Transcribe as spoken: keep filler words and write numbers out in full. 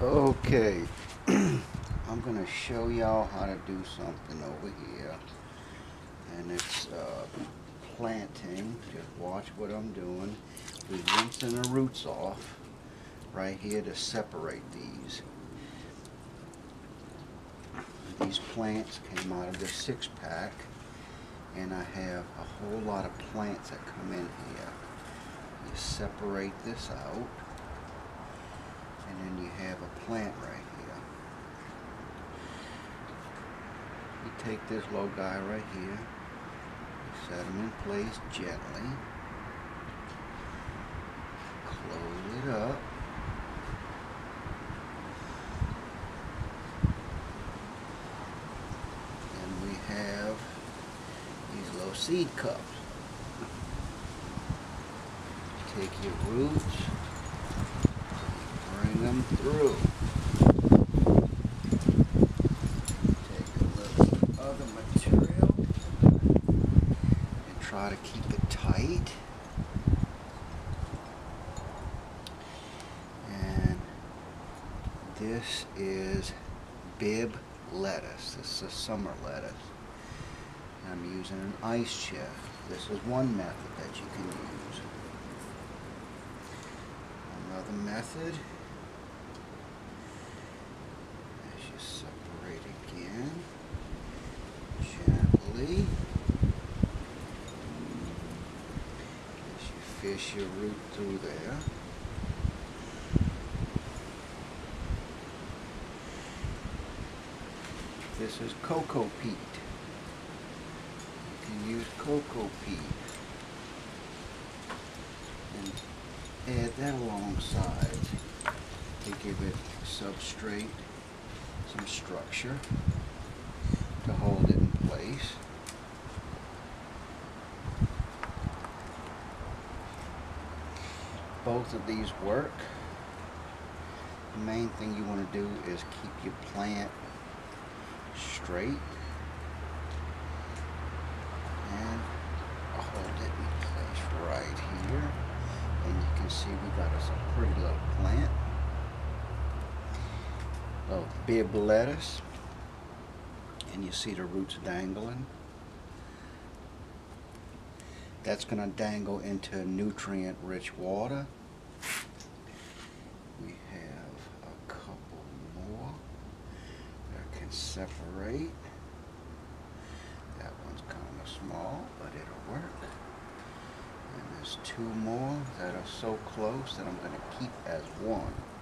Okay, I'm gonna show y'all how to do something over here, and it's uh, planting. Just watch what I'm doing. We're rinsing the roots off right here to separate these. These plants came out of the six pack, and I have a whole lot of plants that come in here. You separate this out, and then you have a plant right here. You take this little guy right here, set him in place gently, close it up, and we have these little seed cups. You take your roots, them through. Take a little other material and try to keep it tight. And this is bib lettuce. This is summer lettuce. And I'm using an ice chest. This is one method that you can use. Another method. Gently, as you fish your root through there, this is coco peat. You can use coco peat and add that alongside to give it substrate, some structure to hold it in place. Both of these work. The main thing you want to do is keep your plant straight and hold it in place right here. And you can see we got us a pretty little plant, little bib lettuce. And you see the roots dangling. That's going to dangle into nutrient-rich water. We have a couple more that can separate. That one's kind of small, but it'll work. And there's two more that are so close that I'm going to keep as one.